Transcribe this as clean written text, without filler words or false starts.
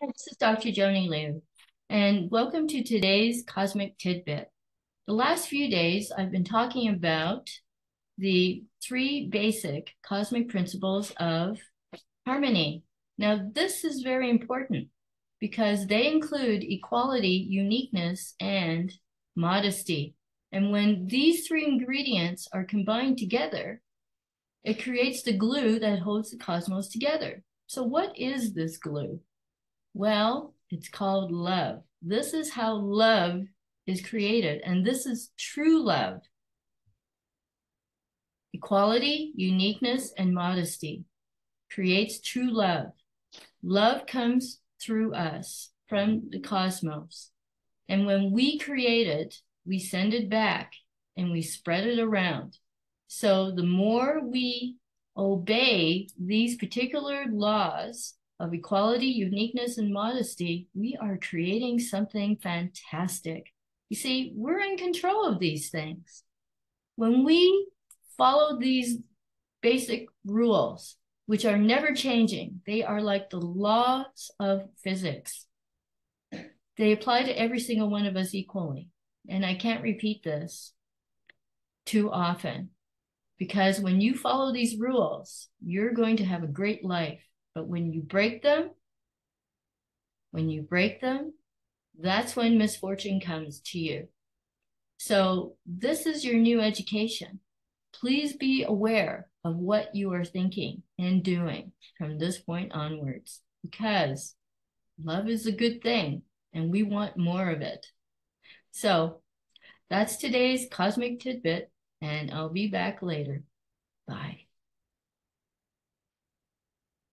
Hi, this is Dr. Joanny Liu, and welcome to today's Cosmic Tidbit. The last few days, I've been talking about the three basic cosmic principles of harmony. Now, this is very important because they include equality, uniqueness, and modesty. And when these three ingredients are combined together, it creates the glue that holds the cosmos together. So what is this glue? Well, it's called love. This is how love is created, and this is true love. Equality, uniqueness, and modesty creates true love. Love comes through us from the cosmos. And when we create it, we send it back and we spread it around. So the more we obey these particular laws of equality, uniqueness, and modesty, we are creating something fantastic. You see, we're in control of these things. When we follow these basic rules, which are never changing, they are like the laws of physics. They apply to every single one of us equally. And I can't repeat this too often, because when you follow these rules, you're going to have a great life. But when you break them, that's when misfortune comes to you. So this is your new education. Please be aware of what you are thinking and doing from this point onwards, because love is a good thing and we want more of it. So that's today's Cosmic Tidbit, and I'll be back later. Bye.